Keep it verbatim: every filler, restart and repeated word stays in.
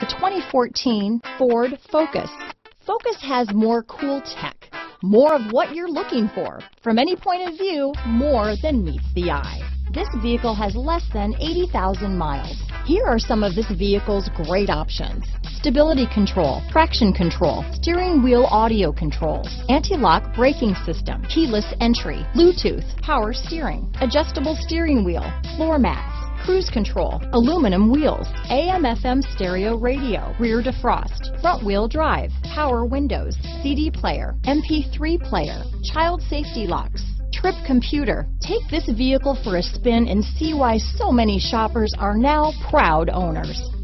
The twenty fourteen Ford Focus. Focus has more cool tech, more of what you're looking for, from any point of view, more than meets the eye. This vehicle has less than eighty thousand miles. Here are some of this vehicle's great options: stability control, traction control, steering wheel audio controls, anti-lock braking system, keyless entry, Bluetooth, power steering, adjustable steering wheel, floor mats, cruise control, aluminum wheels, A M F M stereo radio, rear defrost, front wheel drive, power windows, C D player, M P three player, child safety locks, trip computer. Take this vehicle for a spin and see why so many shoppers are now proud owners.